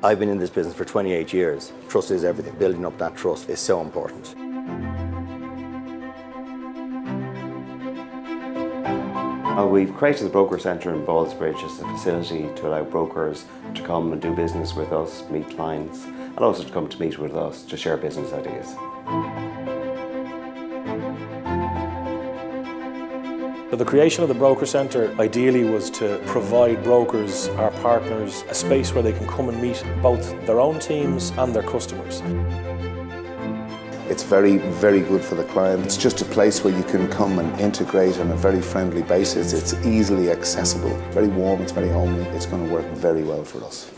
I've been in this business for 28 years. Trust is everything. Building up that trust is so important. We've created the Broker Centre in Ballsbridge as a facility to allow brokers to come and do business with us, meet clients, and also to come to meet with us to share business ideas. So the creation of the Broker Centre ideally was to provide brokers, our partners, a space where they can come and meet both their own teams and their customers. It's very, very good for the client. It's just a place where you can come and integrate on a very friendly basis. It's easily accessible, very warm, it's very homely. It's going to work very well for us.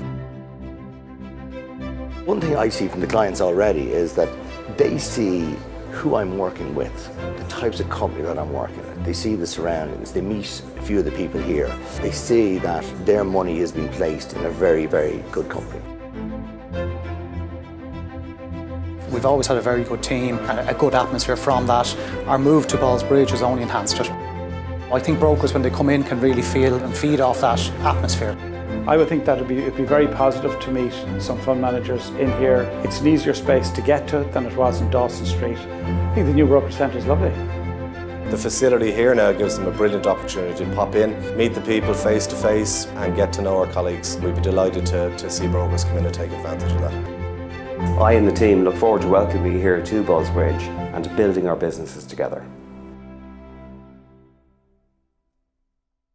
One thing I see from the clients already is that they see who I'm working with, the types of company that I'm working with. They see the surroundings, they meet a few of the people here. They see that their money is being placed in a very, very good company. We've always had a very good team and a good atmosphere from that. Our move to Ballsbridge has only enhanced it. I think brokers, when they come in, can really feel and feed off that atmosphere. I would think that it'd be very positive to meet some fund managers in here. It's an easier space to get to than it was in Dawson Street. I think the new Broker Centre is lovely. The facility here now gives them a brilliant opportunity to pop in, meet the people face to face and get to know our colleagues. We'd be delighted to see brokers come in and take advantage of that. I and the team look forward to welcoming you here to Ballsbridge and to building our businesses together.